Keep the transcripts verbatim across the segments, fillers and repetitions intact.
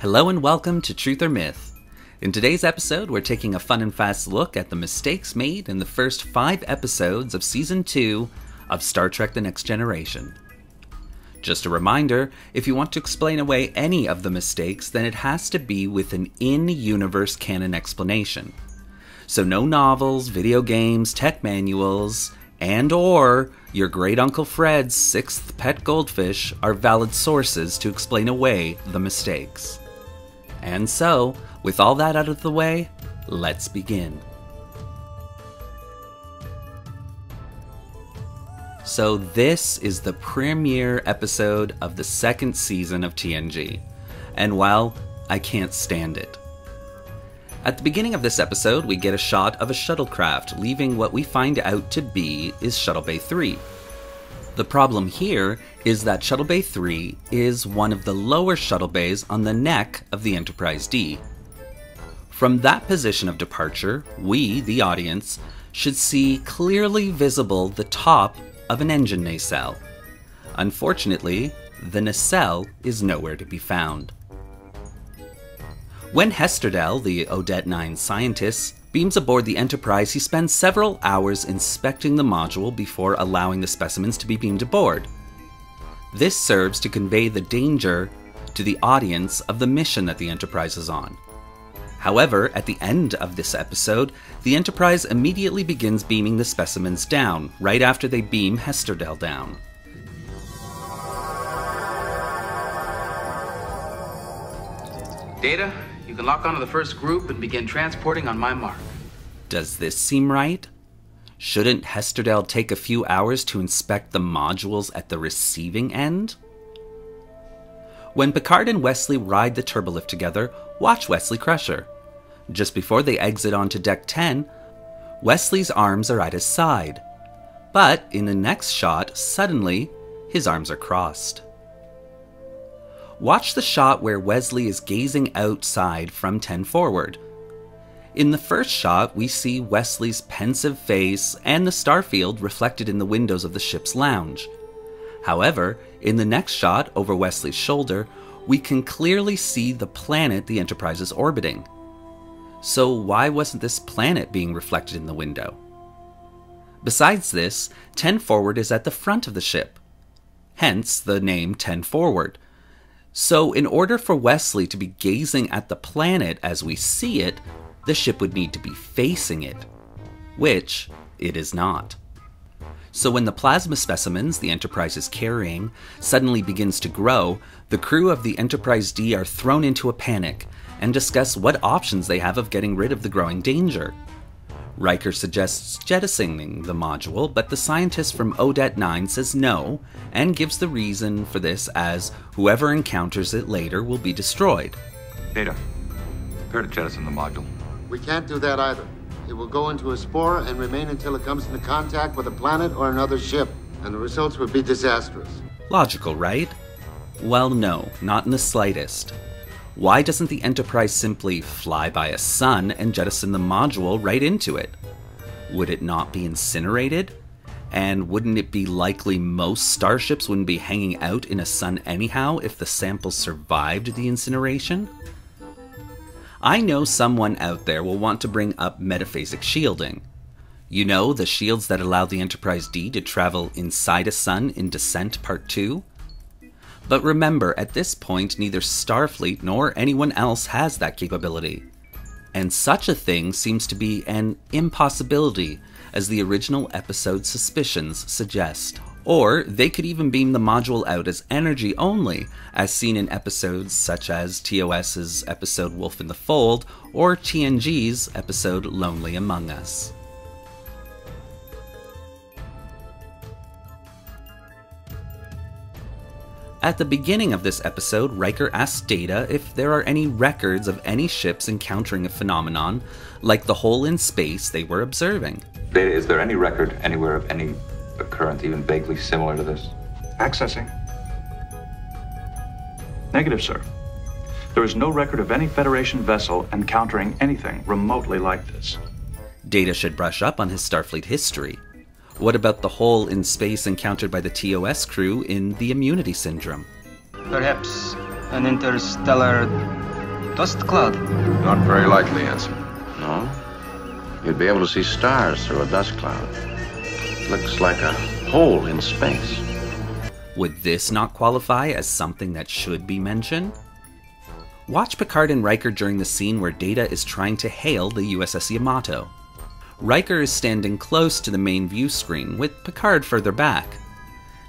Hello and welcome to Truth or Myth. In today's episode, we're taking a fun and fast look at the mistakes made in the first five episodes of Season two of Star Trek: The Next Generation. Just a reminder, if you want to explain away any of the mistakes, then it has to be with an in-universe canon explanation. So no novels, video games, tech manuals, and or your great Uncle Fred's sixth pet goldfish are valid sources to explain away the mistakes. And so, with all that out of the way, let's begin. So this is the premiere episode of the second season of T N G, and well, I can't stand it. At the beginning of this episode, we get a shot of a shuttlecraft leaving what we find out to be is Shuttle Bay three. The problem here is that Shuttle Bay three is one of the lower shuttle bays on the neck of the Enterprise-D. From that position of departure, we, the audience, should see clearly visible the top of an engine nacelle. Unfortunately, the nacelle is nowhere to be found. When Hester-Deal, the Odette nine scientist, beams aboard the Enterprise, he spends several hours inspecting the module before allowing the specimens to be beamed aboard. This serves to convey the danger to the audience of the mission that the Enterprise is on. However, at the end of this episode, the Enterprise immediately begins beaming the specimens down, right after they beam Hester-Deal down. Data? You can lock onto the first group and begin transporting on my mark. Does this seem right? Shouldn't Hester-Deal take a few hours to inspect the modules at the receiving end? When Picard and Wesley ride the turbolift together, watch Wesley Crusher. Just before they exit onto Deck ten, Wesley's arms are at his side. But in the next shot, suddenly, his arms are crossed. Watch the shot where Wesley is gazing outside from Ten Forward. In the first shot, we see Wesley's pensive face and the starfield reflected in the windows of the ship's lounge. However, in the next shot, over Wesley's shoulder, we can clearly see the planet the Enterprise is orbiting. So why wasn't this planet being reflected in the window? Besides this, Ten Forward is at the front of the ship, hence the name Ten Forward. So in order for Wesley to be gazing at the planet as we see it, the ship would need to be facing it, which it is not. So when the plasma specimens the Enterprise is carrying suddenly begins to grow, the crew of the Enterprise-D are thrown into a panic and discuss what options they have of getting rid of the growing danger. Riker suggests jettisoning the module, but the scientist from Odette nine says no, and gives the reason for this as whoever encounters it later will be destroyed. Data, prepare to jettison the module. We can't do that either. It will go into a spore and remain until it comes into contact with a planet or another ship, and the results would be disastrous. Logical, right? Well, no, not in the slightest. Why doesn't the Enterprise simply fly by a sun and jettison the module right into it? Would it not be incinerated? And wouldn't it be likely most starships wouldn't be hanging out in a sun anyhow if the samples survived the incineration? I know someone out there will want to bring up metaphasic shielding. You know, the shields that allow the Enterprise-D to travel inside a sun in Descent Part two? But remember, at this point, neither Starfleet nor anyone else has that capability. And such a thing seems to be an impossibility, as the original episode's suspicions suggest. Or they could even beam the module out as energy only, as seen in episodes such as T O S's episode Wolf in the Fold or T N G's episode Lonely Among Us. At the beginning of this episode, Riker asks Data if there are any records of any ships encountering a phenomenon like the hole in space they were observing. Data, is there any record anywhere of any occurrence even vaguely similar to this? Accessing. Negative, sir. There is no record of any Federation vessel encountering anything remotely like this. Data should brush up on his Starfleet history. What about the hole in space encountered by the T O S crew in The Immunity Syndrome? Perhaps an interstellar Dust cloud. Not very likely, Ensign. No? You'd be able to see stars through a dust cloud. Looks like a hole in space. Would this not qualify as something that should be mentioned? Watch Picard and Riker during the scene where Data is trying to hail the U S S Yamato. Riker is standing close to the main view screen, with Picard further back.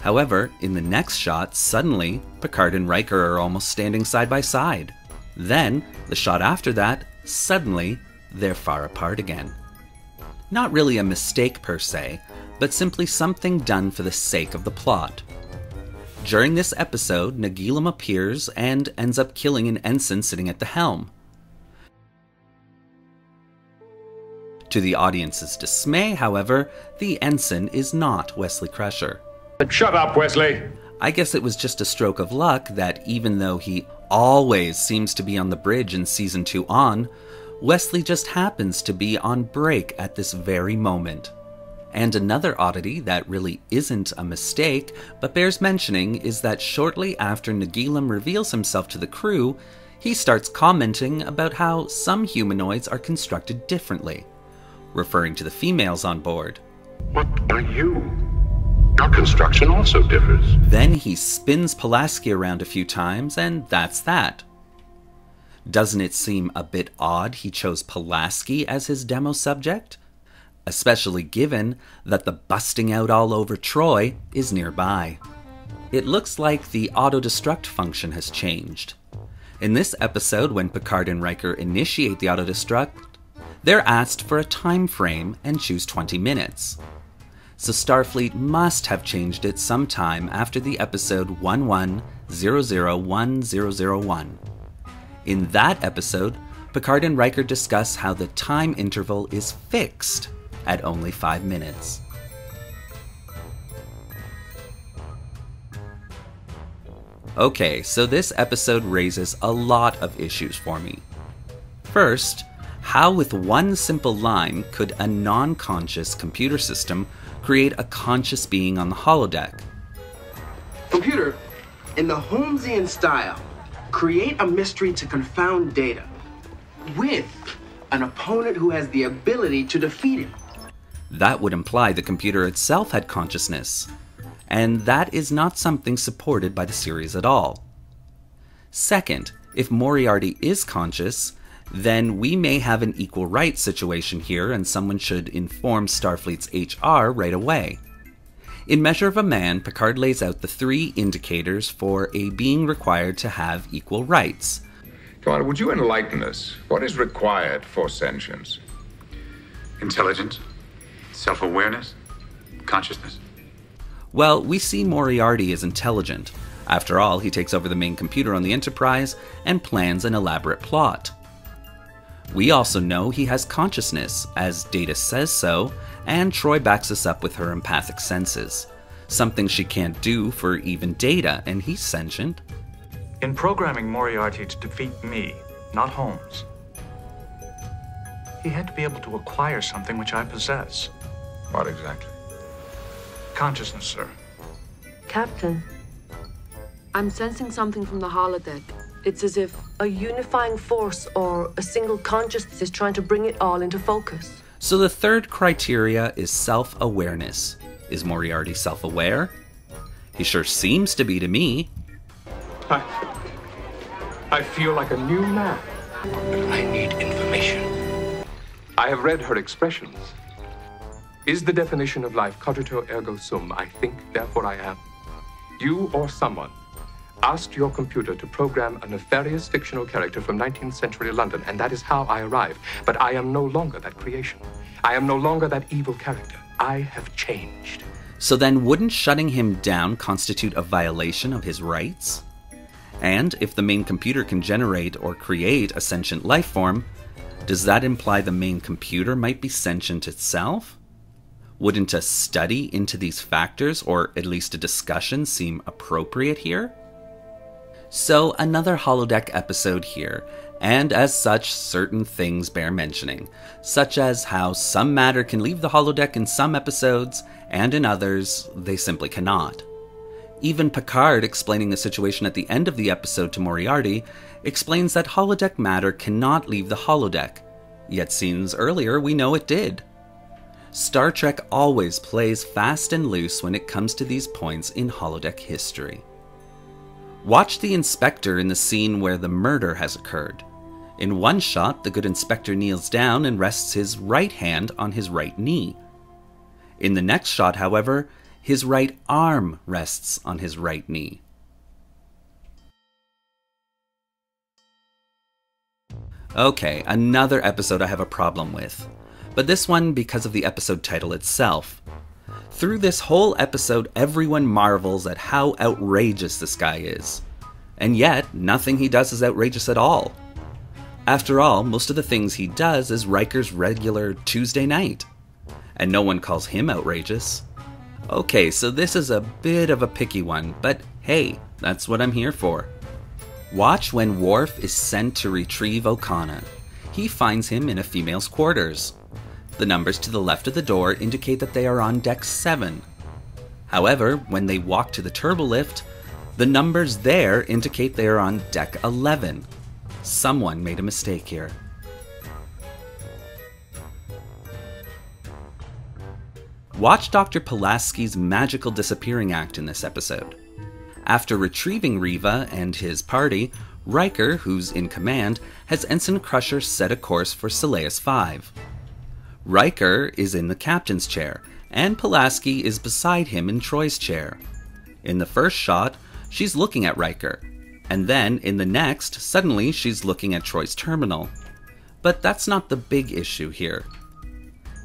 However, in the next shot, suddenly, Picard and Riker are almost standing side by side. Then, the shot after that, suddenly, they're far apart again. Not really a mistake per se, but simply something done for the sake of the plot. During this episode, Nagilum appears and ends up killing an ensign sitting at the helm. To the audience's dismay, however, the ensign is not Wesley Crusher. Shut up, Wesley! I guess it was just a stroke of luck that even though he always seems to be on the bridge in Season two on, Wesley just happens to be on break at this very moment. And another oddity that really isn't a mistake, but bears mentioning, is that shortly after Nagilum reveals himself to the crew, he starts commenting about how some humanoids are constructed differently, referring to the females on board. What are you? Our construction also differs. Then he spins Pulaski around a few times, and that's that. Doesn't it seem a bit odd he chose Pulaski as his demo subject? Especially given that the busting out all over Troy is nearby. It looks like the auto-destruct function has changed. In this episode, when Picard and Riker initiate the auto-destruct, they're asked for a time frame and choose twenty minutes. So Starfleet must have changed it sometime after the episode one one zero zero one zero zero one. In that episode, Picard and Riker discuss how the time interval is fixed at only five minutes. Okay, so this episode raises a lot of issues for me. First, how with one simple line could a non-conscious computer system create a conscious being on the holodeck? Computer, in the Holmesian style, create a mystery to confound Data with an opponent who has the ability to defeat him. That would imply the computer itself had consciousness, and that is not something supported by the series at all. Second, if Moriarty is conscious, then we may have an equal rights situation here, and someone should inform Starfleet's H R right away. In Measure of a Man, Picard lays out the three indicators for a being required to have equal rights. Commander, would you enlighten us? What is required for sentience? Intelligence, self-awareness, consciousness. Well, we see Moriarty is intelligent. After all, he takes over the main computer on the Enterprise and plans an elaborate plot. We also know he has consciousness, as Data says so, and Troy backs us up with her empathic senses. Something she can't do for even Data, and he's sentient. In programming Moriarty to defeat me, not Holmes, he had to be able to acquire something which I possess. What exactly? Consciousness, sir. Captain, I'm sensing something from the holodeck. It's as if a unifying force or a single consciousness is trying to bring it all into focus. So the third criteria is self-awareness. Is Moriarty self-aware? He sure seems to be to me. I, I feel like a new man. I need information. I have read her expressions. Is the definition of life cogito ergo sum? I think, therefore I am. You or someone asked your computer to program a nefarious fictional character from nineteenth century London, and that is how I arrived. But I am no longer that creation. I am no longer that evil character. I have changed. So then wouldn't shutting him down constitute a violation of his rights? And if the main computer can generate or create a sentient life form, does that imply the main computer might be sentient itself? Wouldn't a study into these factors, or at least a discussion, seem appropriate here? So another holodeck episode here, and as such, certain things bear mentioning, such as how some matter can leave the holodeck in some episodes, and in others, they simply cannot. Even Picard explaining the situation at the end of the episode to Moriarty explains that holodeck matter cannot leave the holodeck, yet scenes earlier we know it did. Star Trek always plays fast and loose when it comes to these points in holodeck history. Watch the inspector in the scene where the murder has occurred. In one shot, the good inspector kneels down and rests his right hand on his right knee. In the next shot, however, his right arm rests on his right knee. Okay, another episode I have a problem with, but this one because of the episode title itself. Through this whole episode, everyone marvels at how outrageous this guy is. And yet, nothing he does is outrageous at all. After all, most of the things he does is Riker's regular Tuesday night. And no one calls him outrageous. Okay, so this is a bit of a picky one, but hey, that's what I'm here for. Watch when Worf is sent to retrieve Okana. He finds him in a female's quarters. The numbers to the left of the door indicate that they are on deck seven. However, when they walk to the turbolift, the numbers there indicate they are on deck eleven. Someone made a mistake here. Watch Doctor Pulaski's magical disappearing act in this episode. After retrieving Riva and his party, Riker, who's in command, has Ensign Crusher set a course for Solaris five. Riker is in the captain's chair, and Pulaski is beside him in Troy's chair. In the first shot, she's looking at Riker, and then in the next, suddenly she's looking at Troy's terminal. But that's not the big issue here.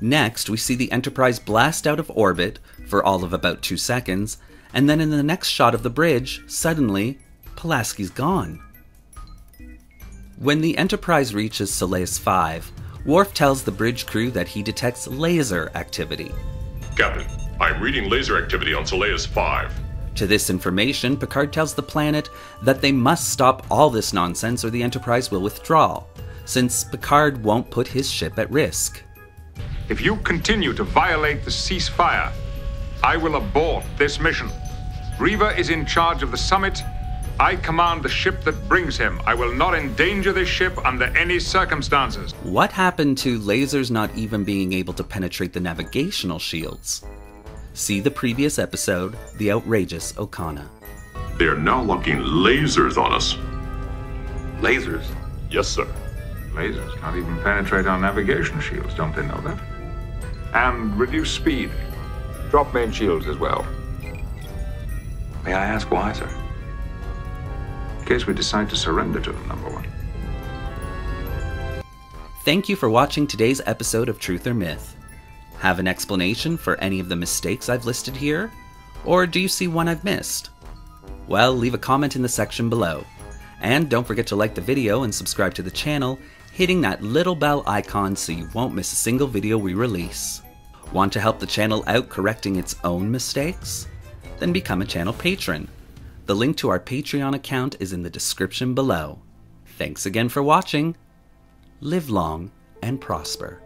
Next, we see the Enterprise blast out of orbit for all of about two seconds, and then in the next shot of the bridge, suddenly, Pulaski's gone. When the Enterprise reaches Solais five, Worf tells the bridge crew that he detects laser activity. Captain, I'm reading laser activity on Solais five. To this information, Picard tells the planet that they must stop all this nonsense or the Enterprise will withdraw, since Picard won't put his ship at risk. If you continue to violate the ceasefire, I will abort this mission. Riva is in charge of the summit. I command the ship that brings him. I will not endanger this ship under any circumstances. What happened to lasers not even being able to penetrate the navigational shields? See the previous episode, The Outrageous Okana. They are now locking lasers on us. Lasers? Yes, sir. Lasers can't even penetrate our navigation shields, don't they know that? And reduce speed. Drop main shields as well. May I ask why, sir? In case we decide to surrender to them, number one. Thank you for watching today's episode of Truth or Myth. Have an explanation for any of the mistakes I've listed here? Or do you see one I've missed? Well, leave a comment in the section below. And don't forget to like the video and subscribe to the channel, hitting that little bell icon so you won't miss a single video we release. Want to help the channel out correcting its own mistakes? Then become a channel patron. The link to our Patreon account is in the description below. Thanks again for watching. Live long and prosper.